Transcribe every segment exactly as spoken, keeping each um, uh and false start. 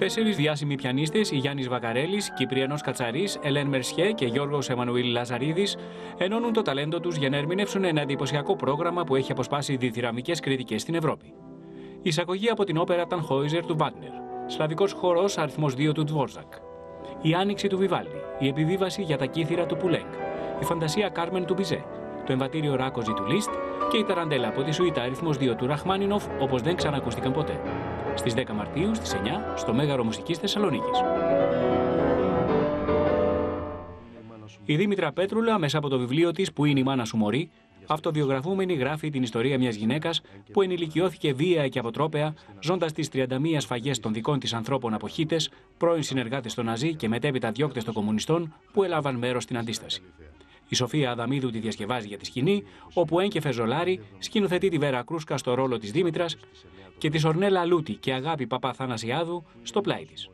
Τέσσερις διάσημοι πιανίστες, η Γιάννης Βακαρέλης, Κυπριανός Κατσαρής, Ελένη Μερσιέ και Γιώργος Εμμανουήλ Λαζαρίδης, ενώνουν το ταλέντο τους για να ερμηνεύσουν ένα εντυπωσιακό πρόγραμμα που έχει αποσπάσει διτυραμικές κριτικές στην Ευρώπη. Εισαγωγή από την όπερα Τανχόιζερ του Βάτνερ, Σλαβικός Χορός Αριθμός δύο του Τβόρζακ, η Άνοιξη του Βιβάλι, η Επιβίβαση για τα κύθυρα του Πουλέγκ, η Φαντασία Κάρμεν του Μπιζέ, το Εμβατήριο Ράκοζι του Λίστ και η Ταραντέλα από τη Σουίτα αριθμός δύο του Ραχμάνινοφ, όπως δεν ξανακούστηκαν ποτέ. Στις δέκα Μαρτίου στις εννιά στο Μέγαρο Μουσικής Θεσσαλονίκης. Η Δήμητρα Πέτρουλα, μέσα από το βιβλίο της «Που είναι η μάνα σου μωρή», αυτοβιογραφούμενη γράφει την ιστορία μιας γυναίκας που ενηλικιώθηκε βία και αποτρόπαια, ζώντας τις τριάντα μία σφαγές των δικών της ανθρώπων από χίτες, πρώην συνεργάτες των Ναζί και μετέπειτα διώκτες των κομμουνιστών που έλαβαν μέρος στην αντίσταση. Η Σοφία Αδαμίδου τη διασκευάζει για τη σκηνή, όπου έγκεφε Ζολάρη σκηνοθετεί τη Βέρα Κρούσκα στο ρόλο της Δήμητρας και της Ορνέλα Λούτι και Αγάπη Παπά Θανασιάδου στο πλάι της.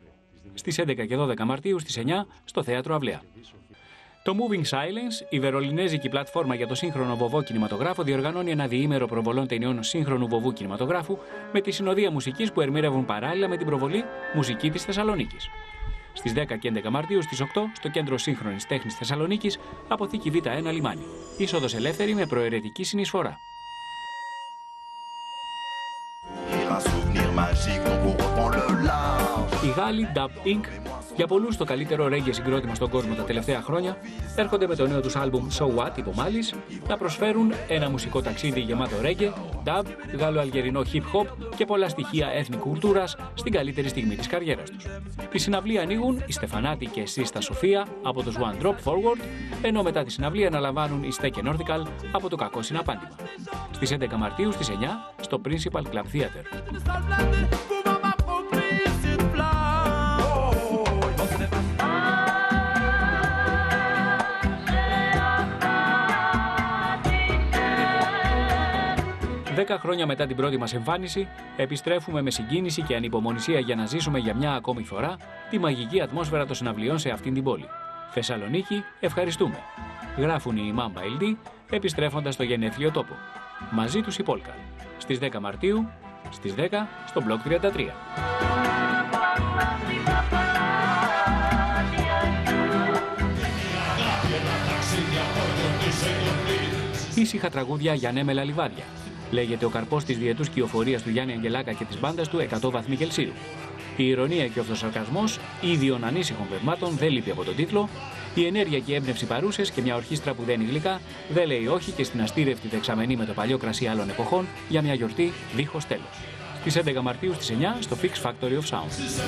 Στις έντεκα και δώδεκα Μαρτίου στις εννιά στο Θέατρο Αυλαία. Το Moving Silence, η βερολινέζικη πλατφόρμα για το σύγχρονο βοβό κινηματογράφο, διοργανώνει ένα διήμερο προβολών ταινιών σύγχρονου βοβού κινηματογράφου με τη συνοδεία μουσικής που ερμηνεύουν παράλληλα με την προβολή Μουσική της Θεσσαλονίκης. Στις δέκα και έντεκα Μαρτίου στις οκτώ στο Κέντρο Σύγχρονης Τέχνης Θεσσαλονίκης, αποθήκη Β ένα Λιμάνι. Είσοδος ελεύθερη με προαιρετική συνεισφορά. Οι Γάλλοι Dab Incorporated, για πολλούς το καλύτερο ρέγγε συγκρότημα στον κόσμο τα τελευταία χρόνια, έρχονται με το νέο τους άλμπουμ So What, υπομάλης, να προσφέρουν ένα μουσικό ταξίδι γεμάτο ρέγγε, dub, γάλλο-αλγερινό hip-hop και πολλά στοιχεία έθνικου κουλτούρας στην καλύτερη στιγμή της καριέρας τους. Τη συναυλία ανοίγουν η Στεφανάτι και εσύ στα Σοφία από τους One Drop Forward, ενώ μετά τη συναυλία αναλαμβάνουν οι Stake Nordical από το Κακό Συναπάντημα. Στις έντεκα Μαρτίου στις εννιά στο Principal Club Theater. Δέκα χρόνια μετά την πρώτη μας εμφάνιση, επιστρέφουμε με συγκίνηση και ανυπομονησία για να ζήσουμε για μια ακόμη φορά τη μαγική ατμόσφαιρα των συναυλιών σε αυτήν την πόλη. Θεσσαλονίκη, ευχαριστούμε. Γράφουν οι Μάμπα Ιλνί, επιστρέφοντας στο γενέθλιο τόπο. Μαζί τους η Πόλκα. Στις δέκα Μαρτίου, στις δέκα στο block τριάντα τρία. Ήσυχα τραγούδια για νέμελα λιβάδια. Λέγεται ο καρπός της διετούς κυοφορίας του Γιάννη Αγγελάκα και της μπάντας του εκατό βαθμοί Κελσίου. Η ηρωνία και ο αυτοσαρκασμός, ίδιων ανήσυχων πευμάτων, δεν λείπει από τον τίτλο. Η ενέργεια και η έμπνευση παρούσες και μια ορχήστρα που δένει γλυκά, δεν λέει όχι και στην αστήρευτη δεξαμενή με το παλιό κρασί άλλων εποχών για μια γιορτή δίχως τέλος. Στις έντεκα Μαρτίου στις εννιά στο Fix Factory of Sound.